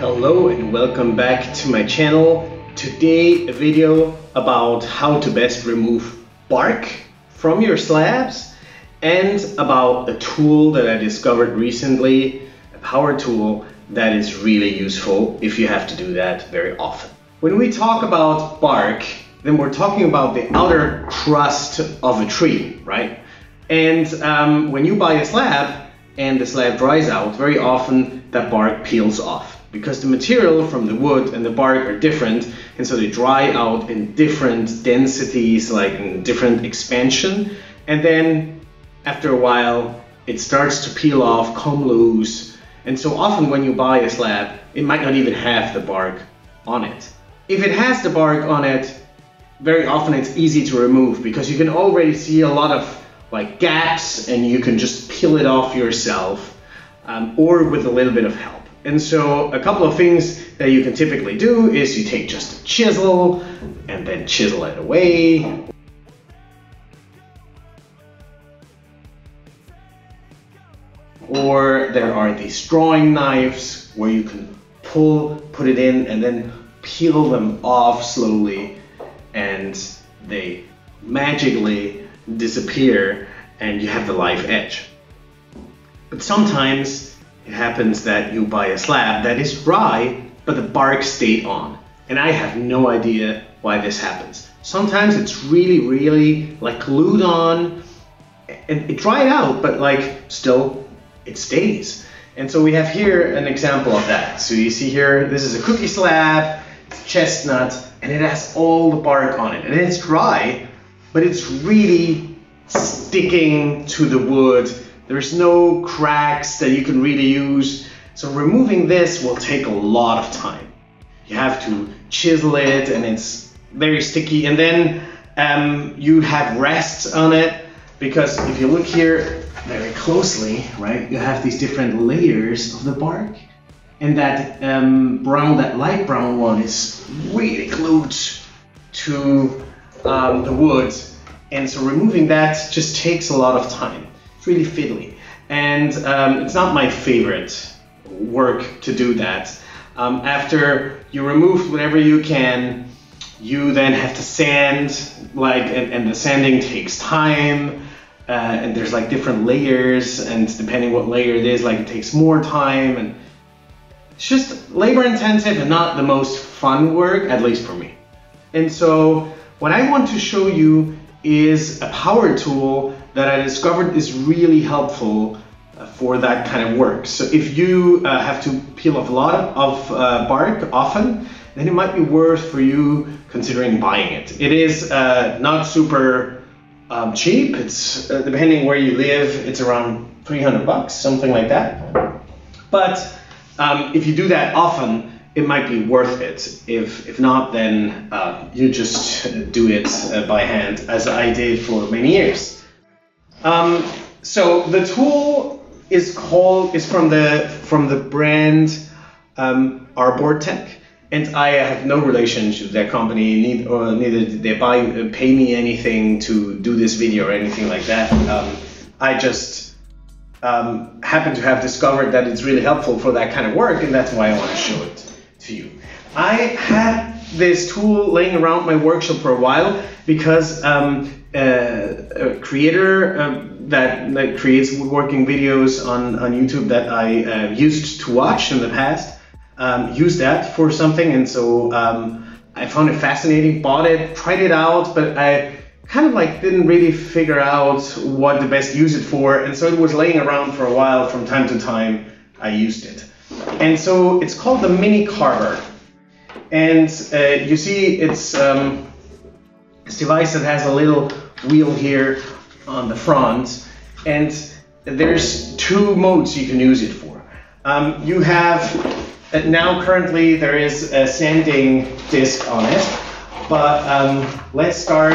Hello and welcome back to my channel. Today a video about how to best remove bark from your slabs and about a tool that I discovered recently, a power tool that is really useful if you have to do that very often. When we talk about bark, then we're talking about the outer crust of a tree, right? And when you buy a slab and the slab dries out, very often that bark peels off, because the material from the wood and the bark are different, and so they dry out in different densities, like in different expansion. And then after a while, it starts to peel off, come loose. And so often when you buy a slab, it might not even have the bark on it. If it has the bark on it, very often it's easy to remove because you can already see a lot of like gaps and you can just peel it off yourself or with a little bit of help. And so a couple of things that you can typically do is you take just a chisel and then chisel it away. Or there are these drawing knives where you can put it in and then peel them off slowly and they magically disappear and you have the live edge. But sometimes it happens that you buy a slab that is dry, but the bark stayed on. And I have no idea why this happens. Sometimes it's really like glued on and it dried out, but like still it stays. And so we have here an example of that. So you see here, this is a cookie slab, it's chestnut, and it has all the bark on it. And it's dry, but it's really sticking to the wood. There's no cracks that you can really use. So removing this will take a lot of time. You have to chisel it and it's very sticky. And then you have rests on it because if you look here very closely, right, you have these different layers of the bark. And that brown, that light brown one is really glued to the wood. And so removing that just takes a lot of time. It's really fiddly, and it's not my favorite work to do that. After you remove whatever you can, you then have to sand, and the sanding takes time, and there's like different layers, and depending what layer it is, like it takes more time, and it's just labor intensive and not the most fun work, at least for me. And so what I want to show you is a power tool that I discovered is really helpful for that kind of work. So if you have to peel off a lot of bark often, then it might be worth for you considering buying it. It is not super cheap. It's depending where you live, it's around 300 bucks, something like that. But if you do that often, it might be worth it. If not, then you just do it by hand, as I did for many years. So the tool is from the brand ArborTech, and I have no relationship to that company. Neither did they pay me anything to do this video or anything like that. I just happen to have discovered that it's really helpful for that kind of work, and that's why I want to show it to you. I had this tool laying around my workshop for a while because a creator that creates woodworking videos on YouTube that I used to watch in the past used that for something, and so I found it fascinating, bought it, tried it out, but I kind of like didn't really figure out what the best use it for, and so it was laying around for a while. From time to time I used it, and so it's called the Mini Carver, and you see it's this device that has a little wheel here on the front, and there's two modes you can use it for. You have now currently there is a sanding disc on it, but let's start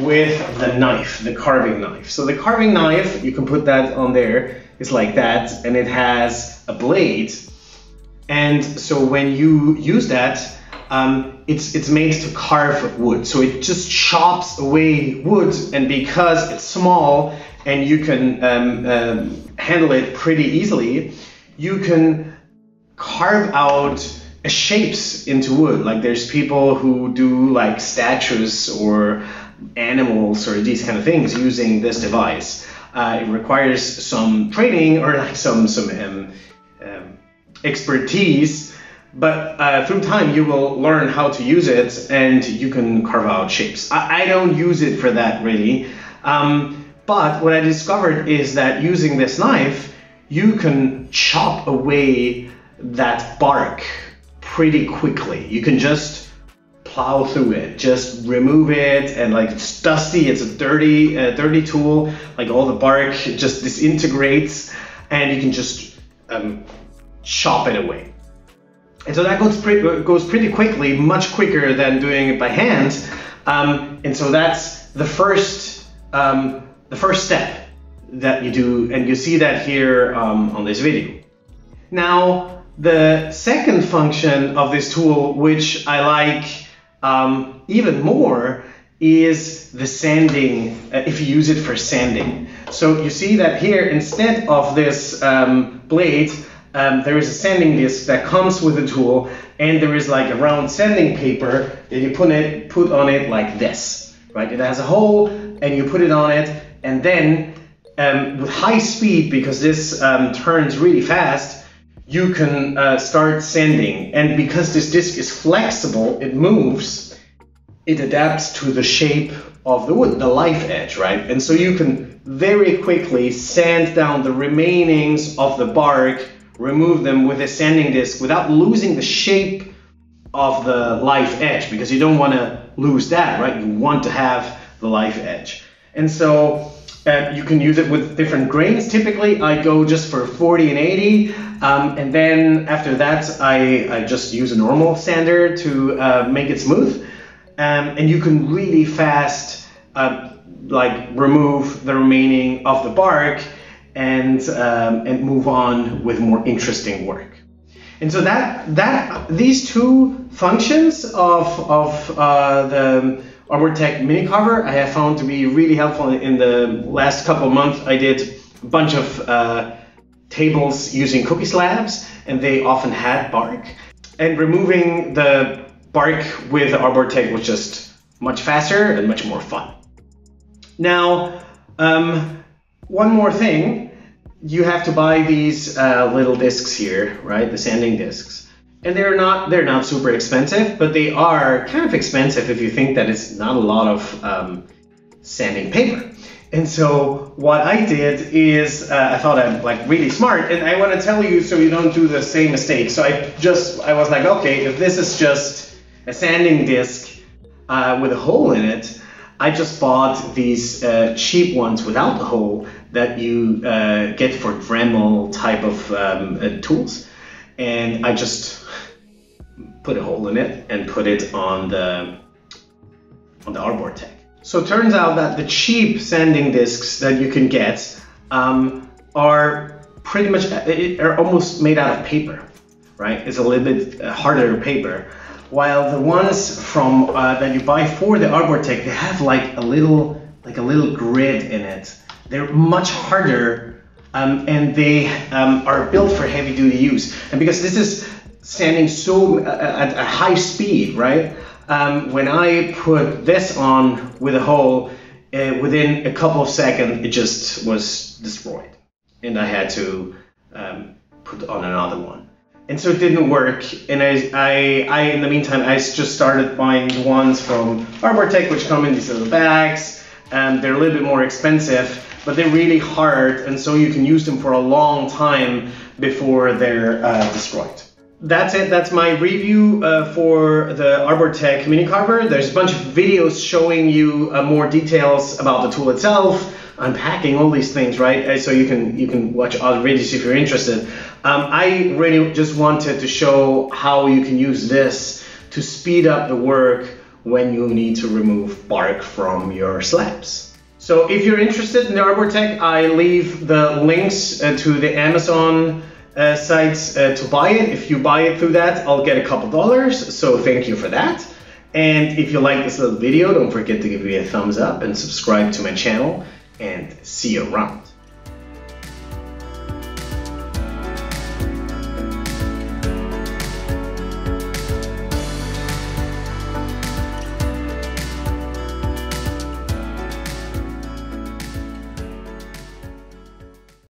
with the knife, the carving knife. So the carving knife, you can put that on there, it's like that, and it has a blade, and so when you use that, it's made to carve wood, so it just chops away wood, and because it's small and you can handle it pretty easily, you can carve out shapes into wood. Like there's people who do like statues or animals or these kind of things using this device. It requires some training or like some expertise, but through time you will learn how to use it and you can carve out shapes. I don't use it for that really, but what I discovered is that using this knife you can chop away that bark pretty quickly. You can just plow through it, just remove it, and like it's dusty, it's a dirty tool, like all the bark just disintegrates and you can just chop it away. And so that goes pretty quickly, much quicker than doing it by hand. And so that's the first step that you do, and you see that here on this video. Now, the second function of this tool, which I like even more, is the sanding, if you use it for sanding. So you see that here, instead of this blade, there is a sanding disc that comes with the tool, and there is like a round sanding paper that you put on it like this, right? It has a hole and you put it on it, and then with high speed, because this turns really fast, you can start sanding. And because this disc is flexible, it moves, it adapts to the shape of the wood, the life edge, right? And so you can very quickly sand down the remainings of the bark, remove them with a sanding disc without losing the shape of the life edge, because you don't want to lose that, right? You want to have the life edge. And so you can use it with different grains. Typically, I go just for 40 and 80. And then after that, I just use a normal sander to make it smooth. And you can really fast like remove the remaining of the bark and move on with more interesting work. And so these two functions of the ArborTech Mini Carver I have found to be really helpful. In the last couple of months, I did a bunch of tables using cookie slabs, and they often had bark. And removing the bark with ArborTech was just much faster and much more fun. Now, one more thing. You have to buy these little discs here, right? The sanding discs. And they're not super expensive, but they are kind of expensive if you think that it's not a lot of sanding paper. And so what I did is I thought I'm like really smart, and I want to tell you so you don't do the same mistake. So I was like, okay, if this is just a sanding disc with a hole in it, I just bought these cheap ones without the hole that you get for Dremel type of tools. And I just put a hole in it and put it on the ArborTech. So it turns out that the cheap sanding discs that you can get are pretty much, are almost made out of paper, right? It's a little bit harder paper. While the ones from that you buy for the ArborTech, they have like a little grid in it. They're much harder, and they are built for heavy-duty use. And because this is sanding so at a high speed, right? When I put this on with a hole, within a couple of seconds, it just was destroyed, and I had to put on another one. And so it didn't work, and I in the meantime, I just started buying the ones from ArborTech, which come in these little bags, and they're a little bit more expensive, but they're really hard, and so you can use them for a long time before they're destroyed. That's it, that's my review for the ArborTech Mini Carver. There's a bunch of videos showing you more details about the tool itself, unpacking all these things, right? So you can watch other videos if you're interested. I really just wanted to show how you can use this to speed up the work when you need to remove bark from your slabs. So if you're interested in the ArborTech, I leave the links to the Amazon sites to buy it. If you buy it through that, I'll get a couple dollars, so thank you for that. And if you like this little video, don't forget to give me a thumbs up and subscribe to my channel. And see you around.